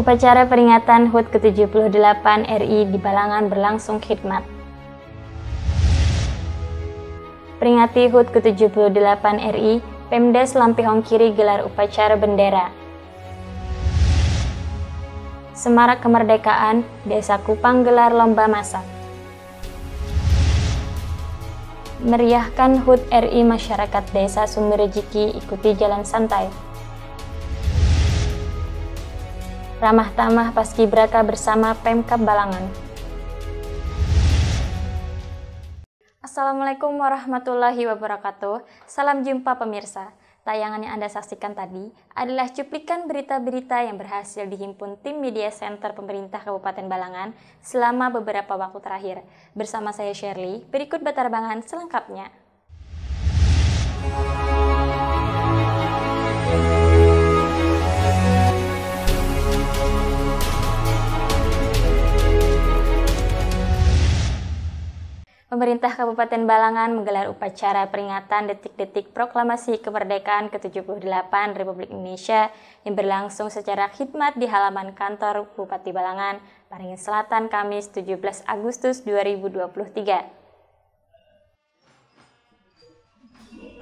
Upacara peringatan HUT ke-78 RI di Balangan berlangsung khidmat. Peringati HUT ke-78 RI, Pemda Lampihong Kiri gelar upacara bendera. Semarak Kemerdekaan, Desa Kupang gelar lomba masak. Meriahkan HUT RI masyarakat Desa Sumber Rejeki ikuti jalan santai. Ramah Tamah Paskibraka bersama Pemkab Balangan. Assalamualaikum warahmatullahi wabarakatuh. Salam jumpa pemirsa. Tayangan yang Anda saksikan tadi adalah cuplikan berita-berita yang berhasil dihimpun tim media center Pemerintah Kabupaten Balangan selama beberapa waktu terakhir. Bersama saya Shirley, berikut batarbangan selengkapnya. Pemerintah Kabupaten Balangan menggelar upacara peringatan detik-detik proklamasi kemerdekaan ke-78 Republik Indonesia yang berlangsung secara khidmat di halaman kantor Bupati Balangan, Paringin Selatan, Kamis 17 Agustus 2023.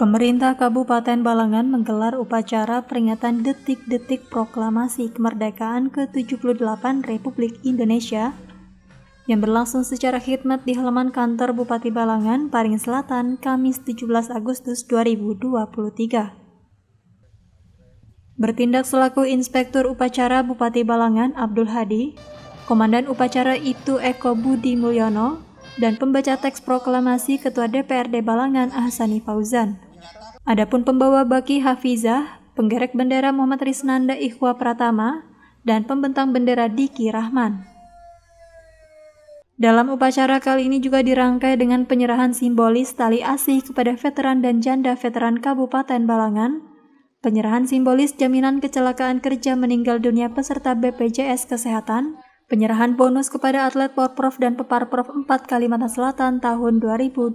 Pemerintah Kabupaten Balangan menggelar upacara peringatan detik-detik proklamasi kemerdekaan ke-78 Republik Indonesia yang berlangsung secara khidmat di halaman kantor Bupati Balangan, Paringin Selatan, Kamis 17 Agustus 2023. Bertindak selaku Inspektur Upacara Bupati Balangan, Abdul Hadi, Komandan Upacara Ibtu Eko Budi Mulyono, dan pembaca teks proklamasi Ketua DPRD Balangan, Ahsani Fauzan. Adapun pembawa baki Hafizah, penggerek bendera Muhammad Risnanda Ikhwa Pratama, dan pembentang bendera Diki Rahman. Dalam upacara kali ini juga dirangkai dengan penyerahan simbolis tali asih kepada veteran dan janda veteran Kabupaten Balangan, penyerahan simbolis jaminan kecelakaan kerja meninggal dunia peserta BPJS Kesehatan, penyerahan bonus kepada atlet Porprov dan Peparprov 4 Kalimantan Selatan tahun 2022.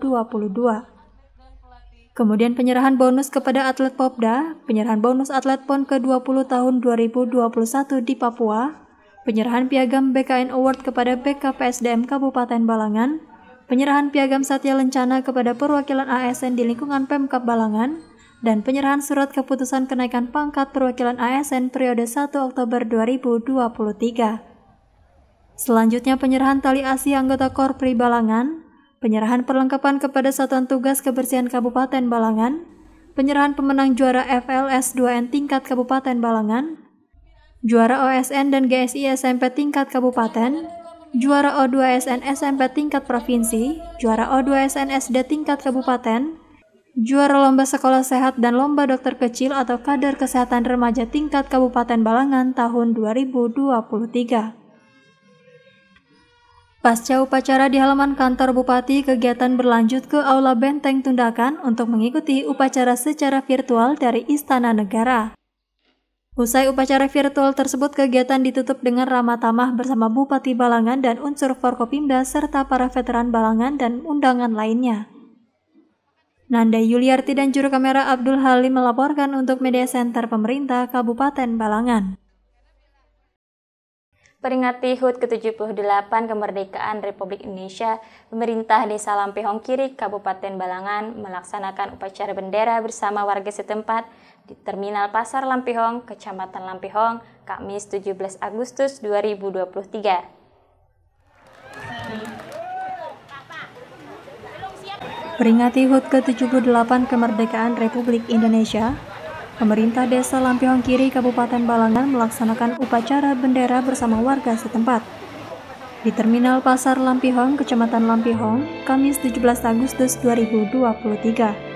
Kemudian penyerahan bonus kepada atlet Popda, penyerahan bonus atlet PON ke-20 tahun 2021 di Papua, penyerahan piagam BKN Award kepada BKPSDM Kabupaten Balangan, penyerahan piagam Satya Lencana kepada perwakilan ASN di lingkungan Pemkab Balangan, dan penyerahan surat keputusan kenaikan pangkat perwakilan ASN periode 1 Oktober 2023. Selanjutnya penyerahan tali asih anggota Korpri Balangan, penyerahan perlengkapan kepada Satuan Tugas Kebersihan Kabupaten Balangan, penyerahan pemenang juara FLS 2N tingkat Kabupaten Balangan, juara OSN dan GSI SMP tingkat kabupaten, juara O2SN SMP tingkat provinsi, juara O2SN SD tingkat kabupaten, juara lomba sekolah sehat dan lomba dokter kecil atau kader kesehatan remaja tingkat Kabupaten Balangan tahun 2023. Pasca upacara di halaman kantor Bupati, kegiatan berlanjut ke Aula Benteng Tundakan untuk mengikuti upacara secara virtual dari Istana Negara. Usai upacara virtual tersebut, kegiatan ditutup dengan ramah tamah bersama Bupati Balangan dan unsur Forkopimda serta para veteran Balangan dan undangan lainnya. Nanda Yuliarti dan juru kamera Abdul Hadi melaporkan untuk Media Center Pemerintah Kabupaten Balangan. Peringati HUT ke-78 Kemerdekaan Republik Indonesia, Pemerintah Desa Lampihong Kiri, Kabupaten Balangan melaksanakan upacara bendera bersama warga setempat di Terminal Pasar Lampihong, Kecamatan Lampihong, Kamis 17 Agustus 2023. Peringati HUT ke-78 Kemerdekaan Republik Indonesia, Pemerintah Desa Lampihong Kiri, Kabupaten Balangan melaksanakan upacara bendera bersama warga setempat di Terminal Pasar Lampihong, Kecamatan Lampihong, Kamis 17 Agustus 2023.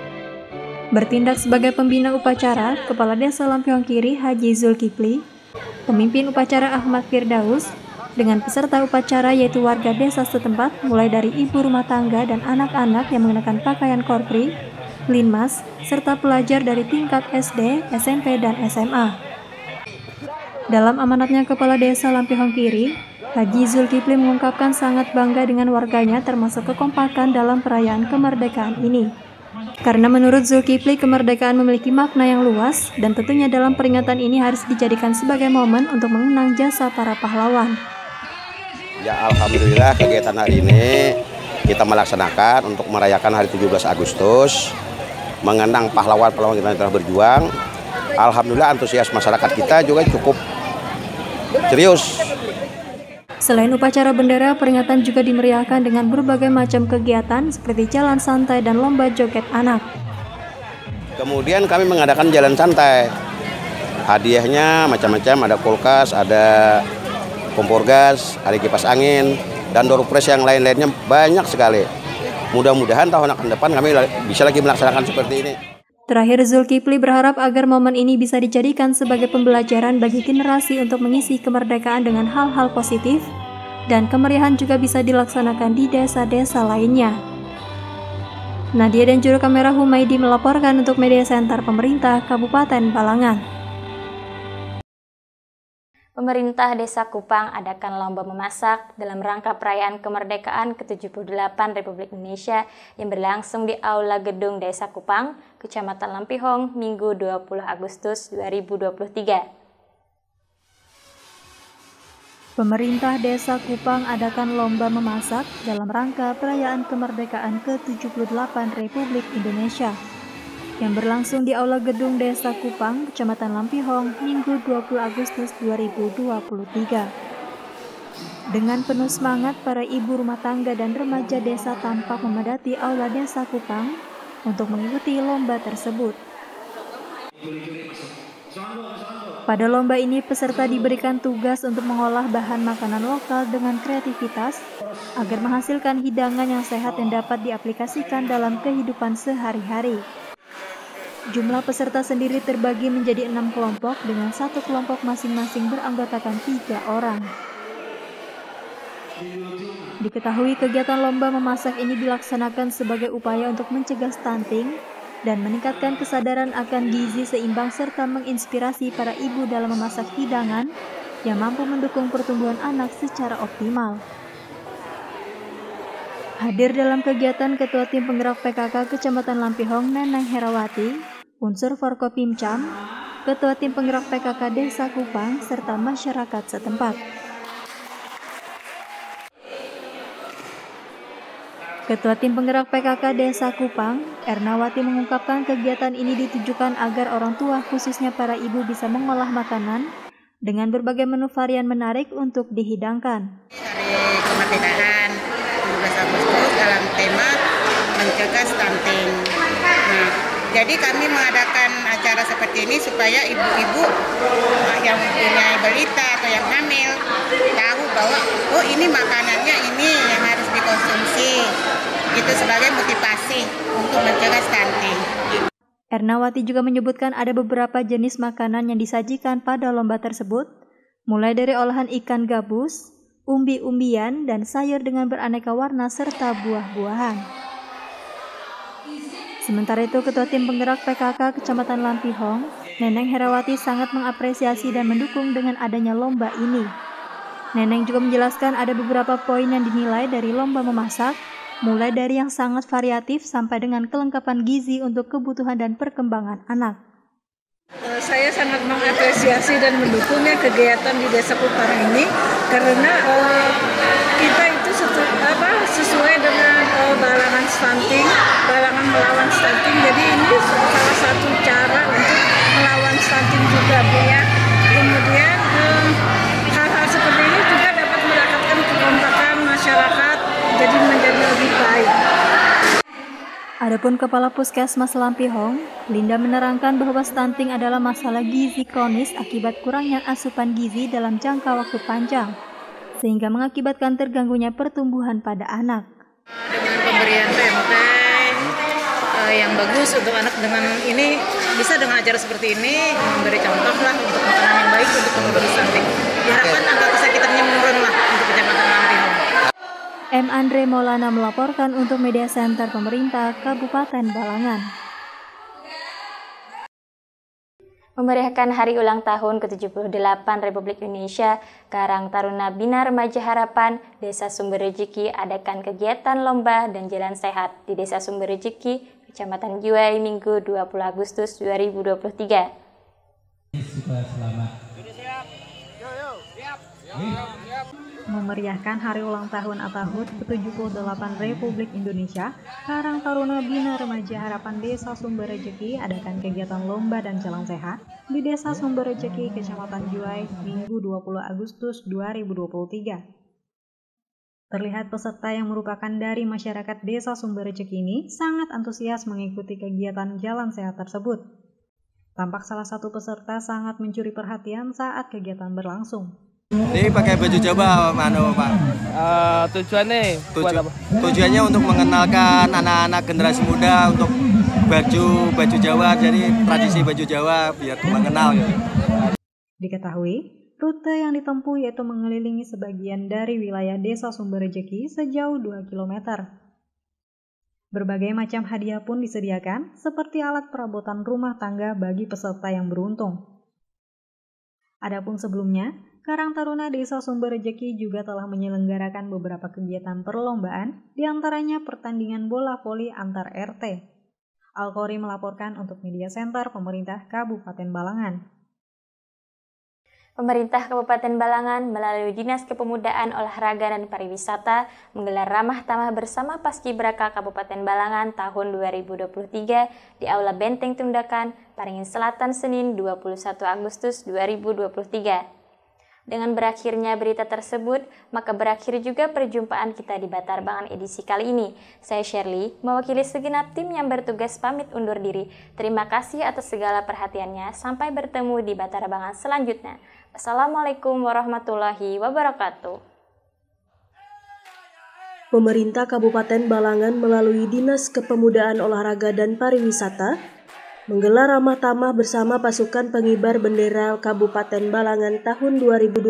Bertindak sebagai pembina upacara, Kepala Desa Lampihong Kiri Haji Zulkifli, pemimpin upacara Ahmad Firdaus, dengan peserta upacara yaitu warga desa setempat mulai dari ibu rumah tangga dan anak-anak yang mengenakan pakaian korpri, linmas, serta pelajar dari tingkat SD, SMP, dan SMA. Dalam amanatnya Kepala Desa Lampihong Kiri, Haji Zulkifli mengungkapkan sangat bangga dengan warganya termasuk kekompakan dalam perayaan kemerdekaan ini. Karena menurut Zulkifli, kemerdekaan memiliki makna yang luas dan tentunya dalam peringatan ini harus dijadikan sebagai momen untuk mengenang jasa para pahlawan. Ya, alhamdulillah kegiatan hari ini kita melaksanakan untuk merayakan hari 17 Agustus, mengenang pahlawan-pahlawan yang telah berjuang. Alhamdulillah antusias masyarakat kita juga cukup serius. Selain upacara bendera, peringatan juga dimeriahkan dengan berbagai macam kegiatan seperti jalan santai dan lomba joget anak. Kemudian kami mengadakan jalan santai. Hadiahnya macam-macam, ada kulkas, ada kompor gas, ada kipas angin, dan door prize yang lain-lainnya banyak sekali. Mudah-mudahan tahun akan depan kami bisa lagi melaksanakan seperti ini. Terakhir, Zulkifli berharap agar momen ini bisa dijadikan sebagai pembelajaran bagi generasi untuk mengisi kemerdekaan dengan hal-hal positif, dan kemeriahan juga bisa dilaksanakan di desa-desa lainnya. Nadia dan juru kamera Humaydi melaporkan untuk Media Center Pemerintah Kabupaten Balangan. Pemerintah Desa Kupang adakan lomba memasak dalam rangka perayaan kemerdekaan ke-78 Republik Indonesia yang berlangsung di Aula Gedung Desa Kupang, Kecamatan Lampihong, Minggu 20 Agustus 2023. Pemerintah Desa Kupang adakan lomba memasak dalam rangka perayaan kemerdekaan ke-78 Republik Indonesia yang berlangsung di Aula Gedung Desa Kupang, Kecamatan Lampihong, Minggu 20 Agustus 2023. Dengan penuh semangat, para ibu rumah tangga dan remaja desa tampak memadati Aula Desa Kupang untuk mengikuti lomba tersebut. Pada lomba ini, peserta diberikan tugas untuk mengolah bahan makanan lokal dengan kreativitas agar menghasilkan hidangan yang sehat dan dapat diaplikasikan dalam kehidupan sehari-hari. Jumlah peserta sendiri terbagi menjadi 6 kelompok dengan satu kelompok masing-masing beranggotakan 3 orang. Diketahui kegiatan lomba memasak ini dilaksanakan sebagai upaya untuk mencegah stunting dan meningkatkan kesadaran akan gizi seimbang serta menginspirasi para ibu dalam memasak hidangan yang mampu mendukung pertumbuhan anak secara optimal. Hadir dalam kegiatan Ketua Tim Penggerak PKK Kecamatan Lampihong, Neneng Herawati, unsur Forkopimcam, Ketua Tim Penggerak PKK Desa Kupang, serta masyarakat setempat. Ketua Tim Penggerak PKK Desa Kupang, Ernawati, mengungkapkan kegiatan ini ditujukan agar orang tua khususnya para ibu bisa mengolah makanan dengan berbagai menu varian menarik untuk dihidangkan. Hari kemerdekaan 17 Agustus dalam tema mencegah stunting. Jadi kami mengadakan acara seperti ini supaya ibu-ibu yang punya balita atau yang hamil tahu bahwa oh ini makanannya ini yang harus dikonsumsi. Itu sebagai motivasi untuk mencegah stunting. Ernawati juga menyebutkan ada beberapa jenis makanan yang disajikan pada lomba tersebut, mulai dari olahan ikan gabus, umbi-umbian, dan sayur dengan beraneka warna serta buah-buahan. Sementara itu, Ketua Tim Penggerak PKK Kecamatan Lampihong, Neneng Herawati, sangat mengapresiasi dan mendukung dengan adanya lomba ini. Neneng juga menjelaskan ada beberapa poin yang dinilai dari lomba memasak, mulai dari yang sangat variatif sampai dengan kelengkapan gizi untuk kebutuhan dan perkembangan anak. Saya sangat mengapresiasi dan mendukungnya kegiatan di Desa Kupang ini karena kita itu sesuai dengan Balangan stunting, Balangan melawan stunting. Jadi ini salah satu cara untuk melawan stunting juga, Bu, ya. Kemudian hal-hal seperti ini juga dapat mendapatkan kekompakan masyarakat. Jadi menjadi lebih baik. Adapun Kepala Puskesmas Lampihong, Linda, menerangkan bahwa stunting adalah masalah gizi kronis akibat kurangnya asupan gizi dalam jangka waktu panjang, sehingga mengakibatkan terganggunya pertumbuhan pada anak. Dengan pemberian PMP yang bagus untuk anak dengan ini, bisa dengan acara seperti ini memberi contoh lah untuk makanan yang baik untuk mengurangi stunting. Diharapkan angka kesakitannya menurun lah untuk Kecamatan Lampihong. M. Andre Maulana melaporkan untuk Media Center Pemerintah Kabupaten Balangan. Memeriahkan hari ulang tahun ke-78 Republik Indonesia, Karang Taruna Bina Remaja Harapan, Desa Sumber Rejeki adakan kegiatan lomba dan jalan sehat di Desa Sumber Rejeki, Kecamatan Juai, Minggu 20 Agustus 2023. Sudah selamat. Memeriahkan hari ulang tahun ATAHUD ke-78 Republik Indonesia, Karang Taruna Bina Remaja Harapan Desa Sumber Rejeki adakan kegiatan lomba dan jalan sehat di Desa Sumber Rejeki, Kecamatan Juai, Minggu 20 Agustus 2023. Terlihat peserta yang merupakan dari masyarakat Desa Sumber Rejeki ini sangat antusias mengikuti kegiatan jalan sehat tersebut. Tampak salah satu peserta sangat mencuri perhatian saat kegiatan berlangsung. Ini pakai baju Jawa, Pak. Tujuannya? Tujuannya untuk mengenalkan anak-anak generasi muda untuk baju Jawa, jadi tradisi baju Jawa biar mengenal. Gitu. Diketahui, rute yang ditempuh yaitu mengelilingi sebagian dari wilayah Desa Sumber Rejeki sejauh 2 km. Berbagai macam hadiah pun disediakan, seperti alat perabotan rumah tangga bagi peserta yang beruntung. Adapun sebelumnya, Karang Taruna Desa Sumber Rejeki juga telah menyelenggarakan beberapa kegiatan perlombaan, diantaranya pertandingan bola voli antar RT. Alkori melaporkan untuk Media Center Pemerintah Kabupaten Balangan. Pemerintah Kabupaten Balangan melalui Dinas Kepemudaan Olahraga dan Pariwisata menggelar ramah tamah bersama Paskibraka Kabupaten Balangan tahun 2023 di Aula Benteng Tundakan, Paringin Selatan, Senin 21 Agustus 2023. Dengan berakhirnya berita tersebut, maka berakhir juga perjumpaan kita di Batar Bangan edisi kali ini. Saya Shirley, mewakili segenap tim yang bertugas pamit undur diri. Terima kasih atas segala perhatiannya. Sampai bertemu di Batar Bangan selanjutnya. Wassalamualaikum warahmatullahi wabarakatuh. Pemerintah Kabupaten Balangan melalui Dinas Kepemudaan Olahraga dan Pariwisata menggelar ramah tamah bersama pasukan pengibar bendera Kabupaten Balangan tahun 2023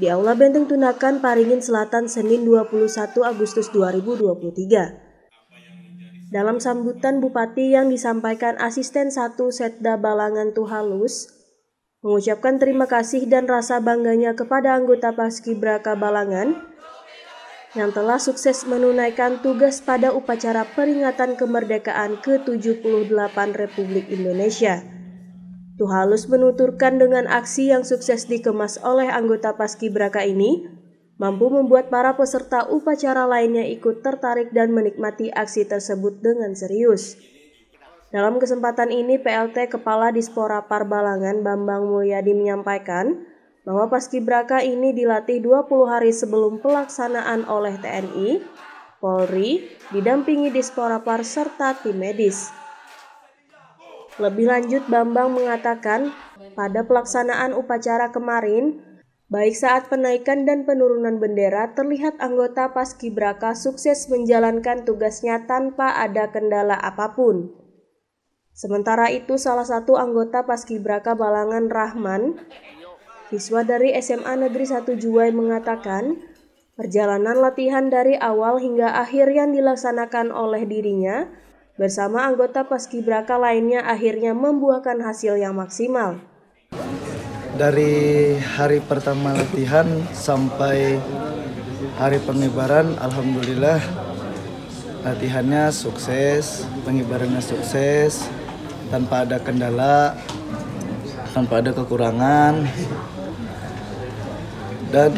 di Aula Benteng Tundakan, Paringin Selatan, Senin 21 Agustus 2023. Dalam sambutan Bupati yang disampaikan Asisten 1 Setda Balangan Tuhalus, mengucapkan terima kasih dan rasa bangganya kepada anggota Paskibraka Balangan yang telah sukses menunaikan tugas pada upacara peringatan kemerdekaan ke-78 Republik Indonesia. Tuhalus menuturkan dengan aksi yang sukses dikemas oleh anggota Paskibraka ini, mampu membuat para peserta upacara lainnya ikut tertarik dan menikmati aksi tersebut dengan serius. Dalam kesempatan ini, PLT Kepala Dispora Parbalangan Bambang Mulyadi menyampaikan, bahwa Paskibraka ini dilatih 20 hari sebelum pelaksanaan oleh TNI, Polri, didampingi Dispora Par serta tim medis. Lebih lanjut, Bambang mengatakan, pada pelaksanaan upacara kemarin, baik saat penaikan dan penurunan bendera, terlihat anggota Paskibraka sukses menjalankan tugasnya tanpa ada kendala apapun. Sementara itu, salah satu anggota Paskibraka Balangan, Rahman, siswa dari SMA Negeri 1 Juai, mengatakan perjalanan latihan dari awal hingga akhir yang dilaksanakan oleh dirinya bersama anggota Paskibraka lainnya akhirnya membuahkan hasil yang maksimal. Dari hari pertama latihan sampai hari pengibaran, alhamdulillah latihannya sukses, pengibarannya sukses, tanpa ada kendala, tanpa ada kekurangan. Dan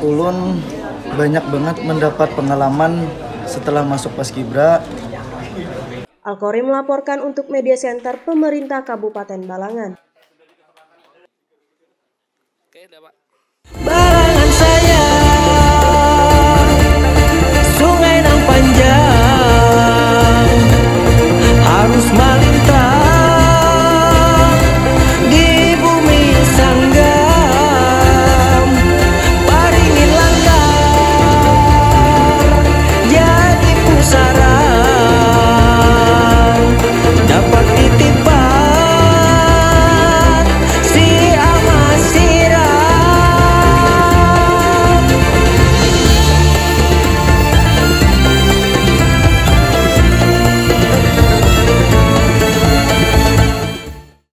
ulun banyak banget mendapat pengalaman setelah masuk Paskibra. Alkori melaporkan untuk Media Center Pemerintah Kabupaten Balangan. Oke, udah, Pak.